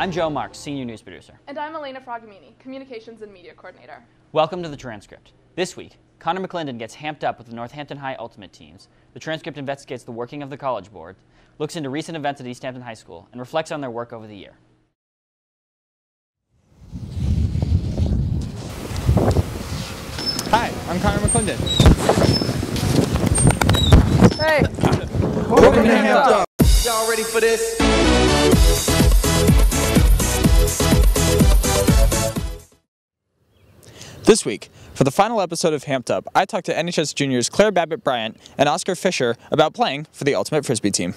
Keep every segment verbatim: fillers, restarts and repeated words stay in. I'm Joe Marks, Senior News Producer. And I'm Elena Fragomeni, Communications and Media Coordinator. Welcome to The Transcript. This week, Connor McClendon gets hamped up with the Northampton High Ultimate teams, The Transcript investigates the working of the College Board, looks into recent events at Easthampton High School, and reflects on their work over the year. Hi, I'm Connor McClendon. Hey! Welcome to Hamped Up! Y'all ready for this? This week, for the final episode of Hamped Up, I talked to N H S juniors Claire Babbitt Bryant and Oscar Fisher about playing for the Ultimate Frisbee team.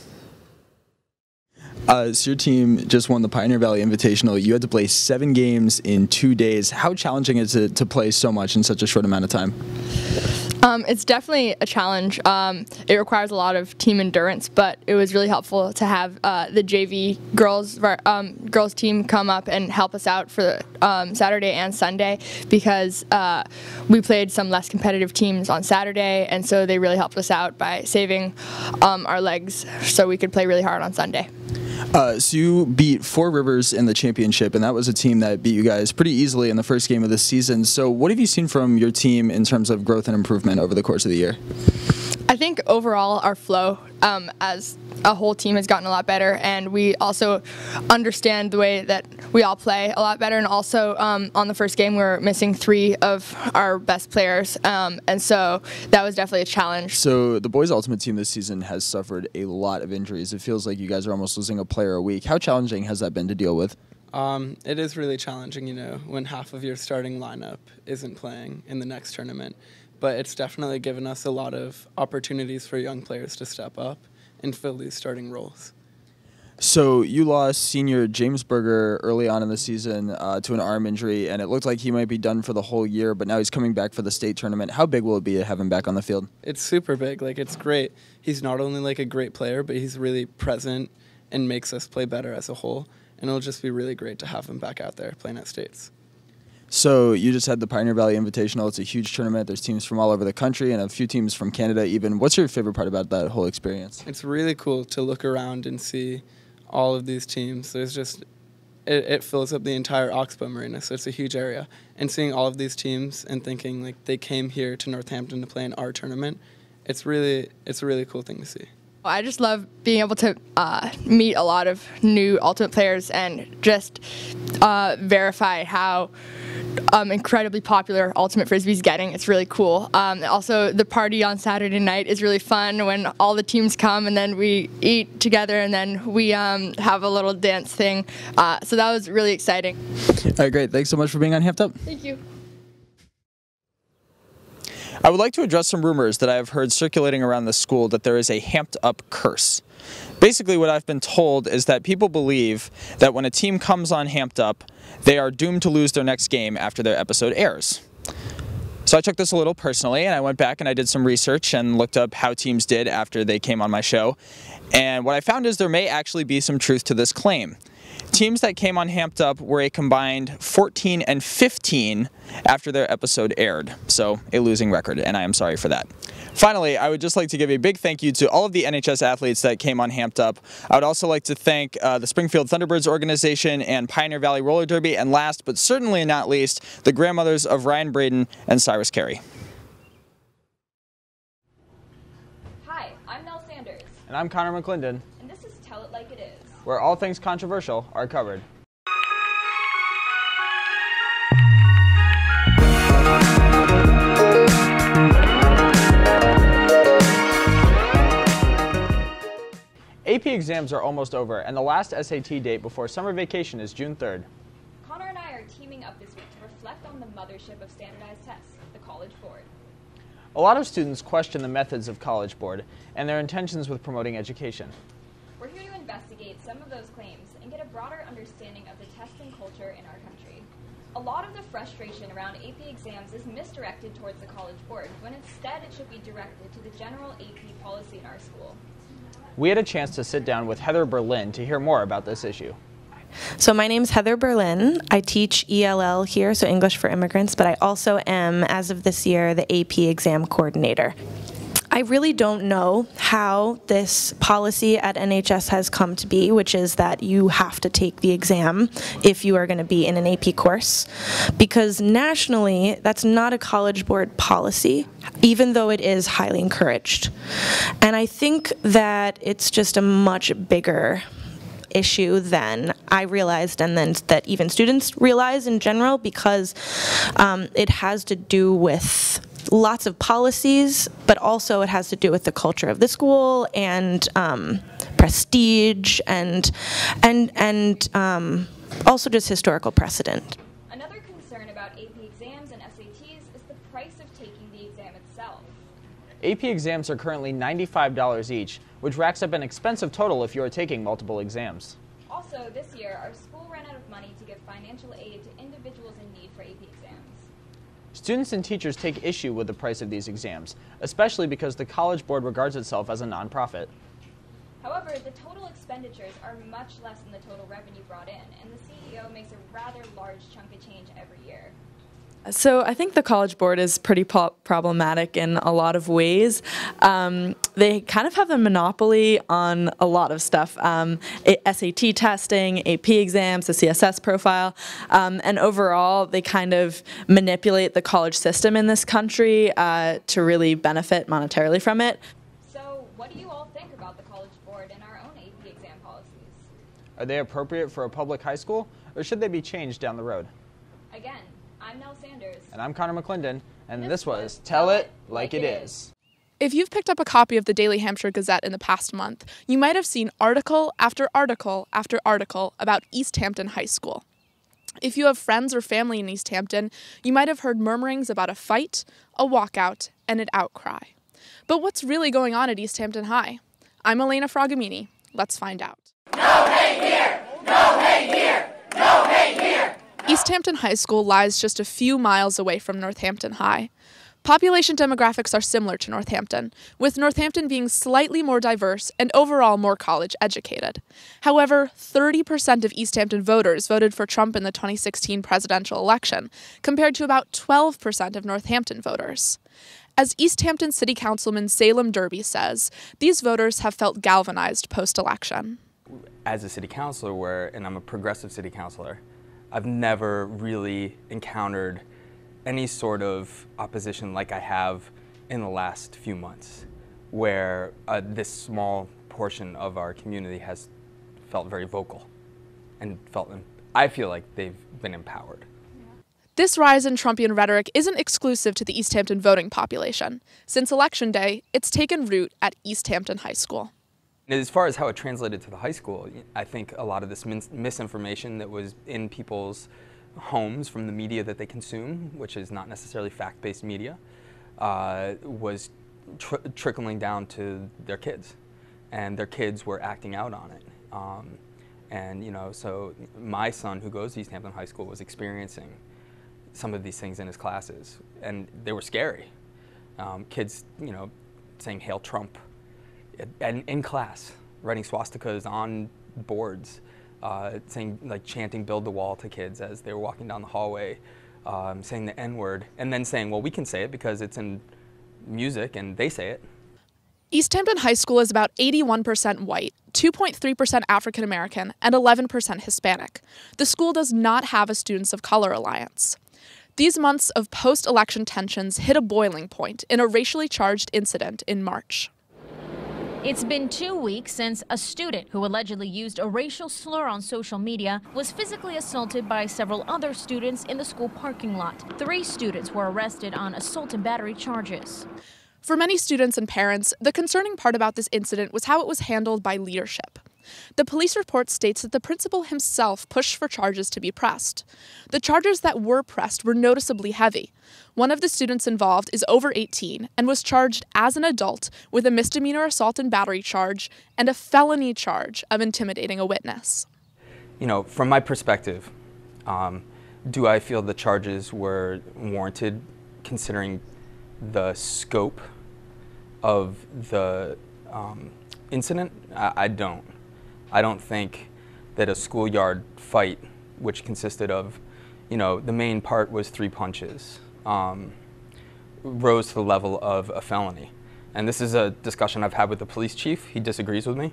Uh, so your team just won the Pioneer Valley Invitational. You had to play seven games in two days. How challenging is it to play so much in such a short amount of time? Um, it's definitely a challenge. Um, it requires a lot of team endurance, but it was really helpful to have uh, the J V girls um, girls team come up and help us out for um, Saturday and Sunday, because uh, we played some less competitive teams on Saturday, and so they really helped us out by saving um, our legs so we could play really hard on Sunday. Uh, so you beat Four Rivers in the championship, and that was a team that beat you guys pretty easily in the first game of the season. So what have you seen from your team in terms of growth and improvement over the course of the year? I think overall our flow um, as a whole team has gotten a lot better, and we also understand the way that we all play a lot better. And also um, on the first game we were missing three of our best players, um, and so that was definitely a challenge. So the boys' ultimate team this season has suffered a lot of injuries. It feels like you guys are almost losing a player a week. How challenging has that been to deal with? Um, it is really challenging, you know, when half of your starting lineup isn't playing in the next tournament. But it's definitely given us a lot of opportunities for young players to step up and fill these starting roles. So you lost senior James Berger early on in the season uh, to an arm injury, and it looked like he might be done for the whole year, but now he's coming back for the state tournament. How big will it be to have him back on the field? It's super big. Like, it's great. He's not only like a great player, but he's really present and makes us play better as a whole, and it'll just be really great to have him back out there playing at states. So you just had the Pioneer Valley Invitational. It's a huge tournament. There's teams from all over the country and a few teams from Canada even. What's your favorite part about that whole experience? It's really cool to look around and see all of these teams. There's just, it, it fills up the entire Oxbow Marina, so it's a huge area. And seeing all of these teams and thinking, like, they came here to Northampton to play in our tournament, it's really, it's a really cool thing to see. I just love being able to uh, meet a lot of new Ultimate players and just uh, verify how um, incredibly popular Ultimate Frisbee's getting. It's really cool. Um, also, the party on Saturday night is really fun when all the teams come and then we eat together and then we um, have a little dance thing. Uh, so that was really exciting. All right, great. Thanks so much for being on Hamped Up. Thank you. I would like to address some rumors that I have heard circulating around the school that there is a Hamped Up curse. Basically, what I've been told is that people believe that when a team comes on Hamped Up, they are doomed to lose their next game after their episode airs. So I took this a little personally, and I went back and I did some research and looked up how teams did after they came on my show. And what I found is there may actually be some truth to this claim. Teams that came on Hamped Up were a combined fourteen and fifteen after their episode aired, so a losing record, and I am sorry for that. Finally, I would just like to give a big thank you to all of the N H S athletes that came on Hamped Up. I would also like to thank uh, the Springfield Thunderbirds organization and Pioneer Valley Roller Derby, and last but certainly not least, the grandmothers of Ryan Braden and Cyrus Carey. Hi, I'm Nell Sanders. And I'm Connor McClendon. And this is Tell It Like It Is, where all things controversial are covered. A P exams are almost over, and the last S A T date before summer vacation is June third. Connor and I are teaming up this week to reflect on the mothership of standardized tests, the College Board. A lot of students question the methods of College Board and their intentions with promoting education. We're here to investigate some of those claims and get a broader understanding of the testing culture in our country. A lot of the frustration around A P exams is misdirected towards the College Board, when instead it should be directed to the general A P policy in our school. We had a chance to sit down with Heather Berlin to hear more about this issue. So my name is Heather Berlin. I teach E L L here, so English for Immigrants, but I also am, as of this year, the A P exam coordinator. I really don't know how this policy at N H S has come to be, which is that you have to take the exam if you are going to be in an A P course, because nationally that's not a College Board policy, even though it is highly encouraged. And I think that it's just a much bigger issue than I realized, and then that even students realize in general, because um, it has to do with lots of policies, but also it has to do with the culture of the school and um, prestige and and and um, also just historical precedent. Another concern about A P exams and S A Ts is the price of taking the exam itself. A P exams are currently ninety-five dollars each, which racks up an expensive total if you are taking multiple exams. Also, this year, our school ran out of money to give financial aid to individuals in need for A P exams. Students and teachers take issue with the price of these exams, especially because the College Board regards itself as a nonprofit. However, the total expenditures are much less than the total revenue brought in, and the C E O makes a rather large chunk of change every year. So I think the College Board is pretty problematic in a lot of ways. Um, they kind of have a monopoly on a lot of stuff, um, S A T testing, A P exams, the C S S profile, um, and overall they kind of manipulate the college system in this country uh, to really benefit monetarily from it. So what do you all think about the College Board and our own A P exam policies? Are they appropriate for a public high school, or should they be changed down the road? Again, I'm Nell Sanders. And I'm Connor McClendon, and this was Tell It Like It Is. If you've picked up a copy of the Daily Hampshire Gazette in the past month, you might have seen article after article after article about Easthampton High School. If you have friends or family in Easthampton, you might have heard murmurings about a fight, a walkout, and an outcry. But what's really going on at Easthampton High? I'm Elena Fragomeni. Let's find out. No hate here! No hate here! No hate here! Easthampton High School lies just a few miles away from Northampton High. Population demographics are similar to Northampton, with Northampton being slightly more diverse and overall more college-educated. However, thirty percent of Easthampton voters voted for Trump in the twenty sixteen presidential election, compared to about twelve percent of Northampton voters. As Easthampton City Councilman Salem Derby says, these voters have felt galvanized post-election. As a city councilor, where, and I'm a progressive city councilor, I've never really encountered any sort of opposition like I have in the last few months, where uh, this small portion of our community has felt very vocal and felt, I feel like they've been empowered. This rise in Trumpian rhetoric isn't exclusive to the Easthampton voting population. Since Election Day, it's taken root at Easthampton High School. As far as how it translated to the high school, I think a lot of this mis misinformation that was in people's homes from the media that they consume, which is not necessarily fact-based media, uh, was tr trickling down to their kids, and their kids were acting out on it. Um, and you know, so my son, who goes to Easthampton High School, was experiencing some of these things in his classes, and they were scary. Um, kids, you know, saying "Hail Trump" and in class, writing swastikas on boards, uh, saying, like, chanting "build the wall" to kids as they were walking down the hallway, um, saying the N-word, and then saying, well, we can say it because it's in music and they say it. Easthampton High School is about eighty-one percent white, two point three percent African American, and eleven percent Hispanic. The school does not have a Students of Color Alliance. These months of post-election tensions hit a boiling point in a racially charged incident in March. It's been two weeks since a student who allegedly used a racial slur on social media was physically assaulted by several other students in the school parking lot. Three students were arrested on assault and battery charges. For many students and parents, the concerning part about this incident was how it was handled by leadership. The police report states that the principal himself pushed for charges to be pressed. The charges that were pressed were noticeably heavy. One of the students involved is over eighteen and was charged as an adult with a misdemeanor assault and battery charge and a felony charge of intimidating a witness. You know, from my perspective, um, do I feel the charges were warranted considering the scope of the um, incident? I, I don't. I don't think that a schoolyard fight, which consisted of, you know, the main part was three punches, um, rose to the level of a felony. And this is a discussion I've had with the police chief. He disagrees with me.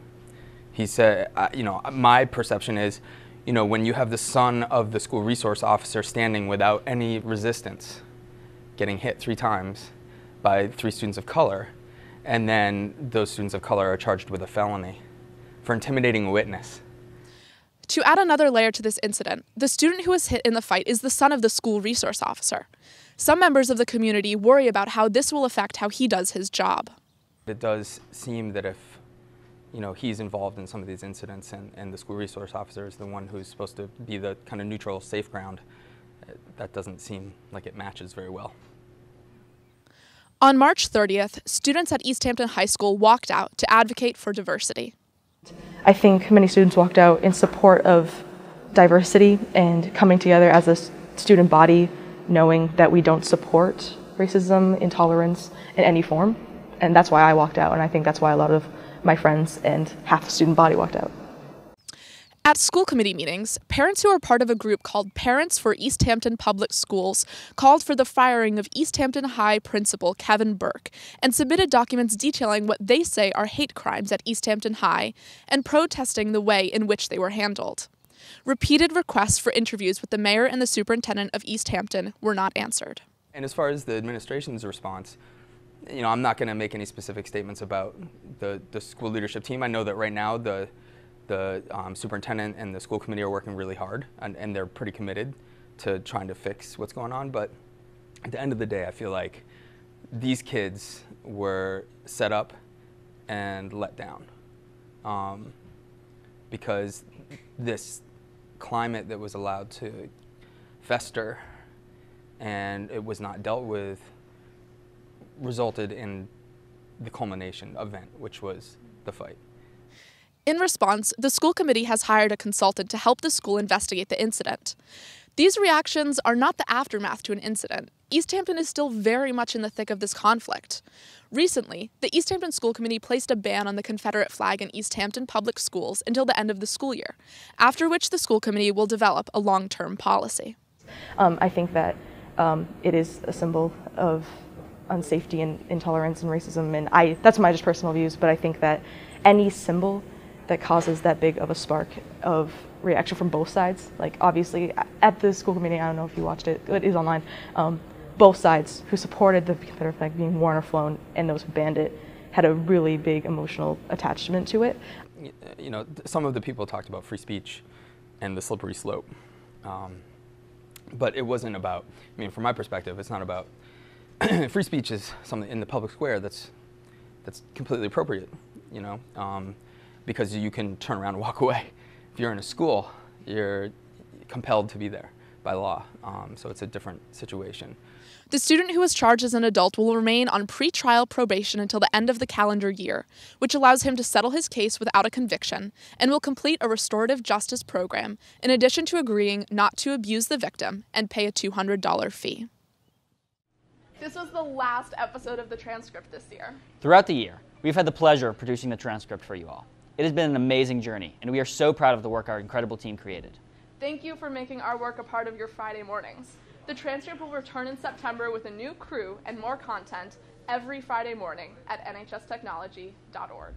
He said, uh, you know, my perception is, you know, when you have the son of the school resource officer standing without any resistance, getting hit three times by three students of color, and then those students of color are charged with a felony for intimidating a witness. To add another layer to this incident, the student who was hit in the fight is the son of the school resource officer. Some members of the community worry about how this will affect how he does his job. It does seem that if, you know, he's involved in some of these incidents and, and the school resource officer is the one who's supposed to be the kind of neutral, safe ground, that doesn't seem like it matches very well. On March thirtieth, students at Easthampton High School walked out to advocate for diversity. I think many students walked out in support of diversity and coming together as a student body, knowing that we don't support racism, intolerance in any form. And that's why I walked out, and I think that's why a lot of my friends and half the student body walked out. At school committee meetings, parents who are part of a group called Parents for Easthampton Public Schools called for the firing of Easthampton High Principal Kevin Burke and submitted documents detailing what they say are hate crimes at Easthampton High and protesting the way in which they were handled. Repeated requests for interviews with the mayor and the superintendent of Easthampton were not answered. And as far as the administration's response, you know, I'm not going to make any specific statements about the, the school leadership team. I know that right now the The um, superintendent and the school committee are working really hard, and, and they're pretty committed to trying to fix what's going on. But at the end of the day, I feel like these kids were set up and let down um, because this climate that was allowed to fester and it was not dealt with resulted in the culmination event, which was the fight. In response, the school committee has hired a consultant to help the school investigate the incident. These reactions are not the aftermath to an incident. Easthampton is still very much in the thick of this conflict. Recently, the Easthampton School Committee placed a ban on the Confederate flag in Easthampton Public Schools until the end of the school year, after which the school committee will develop a long-term policy. Um, I think that um, it is a symbol of unsafety and intolerance and racism, and I, that's my just personal views, but I think that any symbol that causes that big of a spark of reaction from both sides. Like obviously at the school committee, I don't know if you watched it, it is online, um, both sides who supported the Confederate flag being worn or flown and those who banned it had a really big emotional attachment to it. You know, some of the people talked about free speech and the slippery slope, um, but it wasn't about, I mean, from my perspective, it's not about, free speech is something in the public square that's, that's completely appropriate, you know. Um, because you can turn around and walk away. If you're in a school, you're compelled to be there by law, um, so it's a different situation. The student who was charged as an adult will remain on pretrial probation until the end of the calendar year, which allows him to settle his case without a conviction and will complete a restorative justice program, in addition to agreeing not to abuse the victim and pay a two hundred dollar fee. This was the last episode of The Transcript this year. Throughout the year, we've had the pleasure of producing The Transcript for you all. It has been an amazing journey, and we are so proud of the work our incredible team created. Thank you for making our work a part of your Friday mornings. The Transcript will return in September with a new crew and more content every Friday morning at N H S technology dot org.